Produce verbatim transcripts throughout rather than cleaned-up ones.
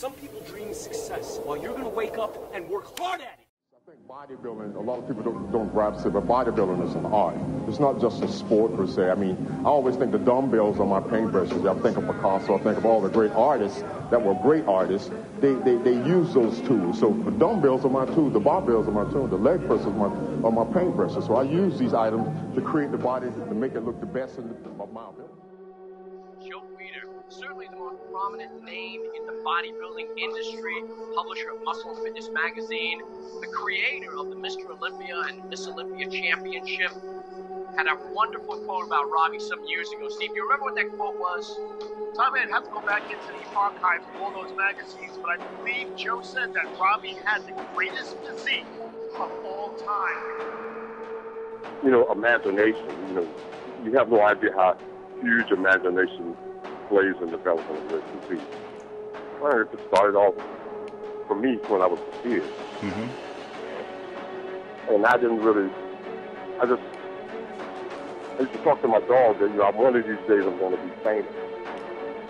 Some people dream success, while you're going to wake up and work hard at it. I think bodybuilding, a lot of people don't, don't perhaps say, but bodybuilding is an art. It's not just a sport per se. I mean, I always think the dumbbells are my paintbrushes. I think of Picasso. I think of all the great artists that were great artists. They, they, they use those tools. So the dumbbells are my tool. The barbells are my tool. The leg presses are my, are my paintbrushes. So I use these items to create the body, to make it look the best in my ability. Joe Weider, certainly the most prominent name in the bodybuilding industry, publisher of Muscle Fitness magazine, the creator of the Mister Olympia and Miss Olympia championship, had a wonderful quote about Robby some years ago. Steve, do you remember what that quote was? Tommy, I'd have to go back into the archives of all those magazines, but I believe Joe said that Robby had the greatest physique of all time. You know, imagination, you know, you have no idea how huge imagination plays in developing this disease. Well, it started off for me when I was a kid. Mm-hmm. And I didn't really, I just, I used to talk to my dog that, you know, one of these days I'm going to be famous.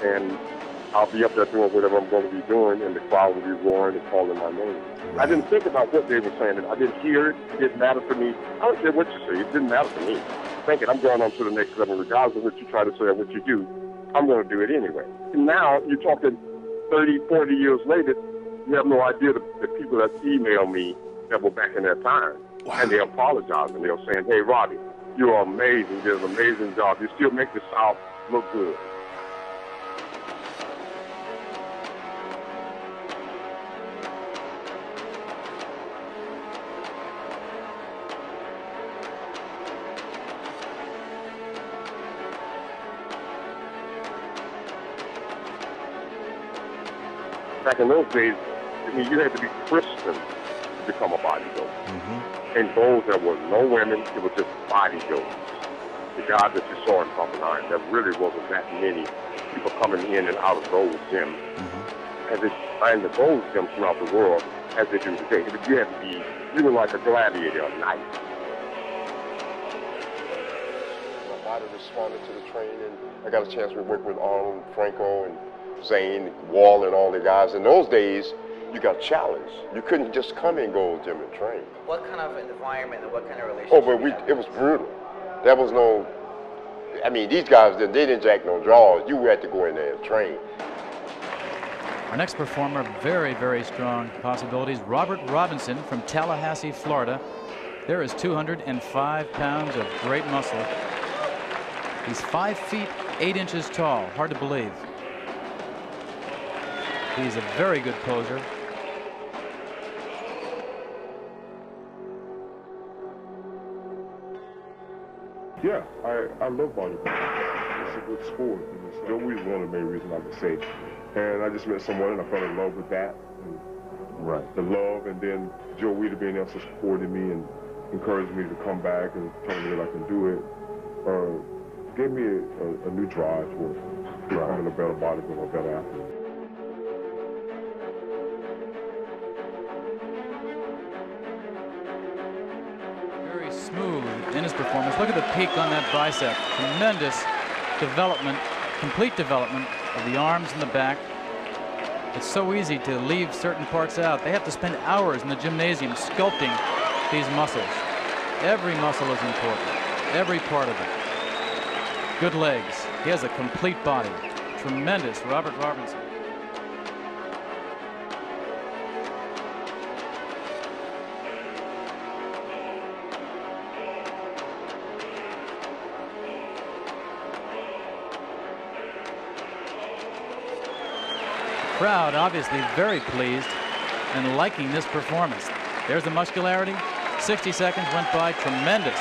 And I'll be up there doing whatever I'm going to be doing, and the crowd will be roaring and calling my name. I didn't think about what they were saying. I didn't hear it. It didn't matter to me. I don't care what you say. It didn't matter to me. Thinking I'm going on to the next level regardless of what you try to say or what you do, I'm going to do it anyway. And now you're talking thirty, forty years later, you have no idea the, the people that email me that were back in that time. Wow. And they apologize and they're saying, hey, Robby, you are amazing. You did an amazing job. You still make the South look good. Back in those days, I mean, you had to be Christian to become a bodybuilder. Mm-hmm. And those there were no women, it was just bodybuilders. The guys that you saw in Pumping Iron, there really wasn't that many people coming in and out of those gyms. Mm-hmm. As they find the those gyms throughout the world, as they do today. But you had to be, you were like a gladiator at night. My body responded to the training. I got a chance to work with Arnold Franco and Zane Wall and all the guys. In those days, you got challenged. You couldn't just come and go gym and train. What kind of environment and what kind of relationship? Oh, but we, it was brutal. There was no, I mean, these guys, they didn't jack no draws. You had to go in there and train. Our next performer, very, very strong possibilities, Robert Robinson from Tallahassee, Florida. There is two hundred five pounds of great muscle. He's five feet, eight inches tall. Hard to believe. He's a very good poser. Yeah, I, I love bodybuilding. It's a good sport. And it's Joe Weider's one of the main reasons I would say. And I just met someone and I fell in love with that. And right. The love, and then Joe Weider being there supporting me and encouraging me to come back and telling me that I can do it. Uh, gave me a, a, a new drive towards becoming a better bodybuilder, a better athlete. Smooth in his performance. Look at the peak on that bicep. Tremendous development, complete development of the arms and the back. It's so easy to leave certain parts out. They have to spend hours in the gymnasium sculpting these muscles. Every muscle is important. Every part of it. Good legs. He has a complete body. Tremendous Robert Robinson. Crowd obviously very pleased and liking this performance. There's the muscularity. sixty seconds went by. Tremendous.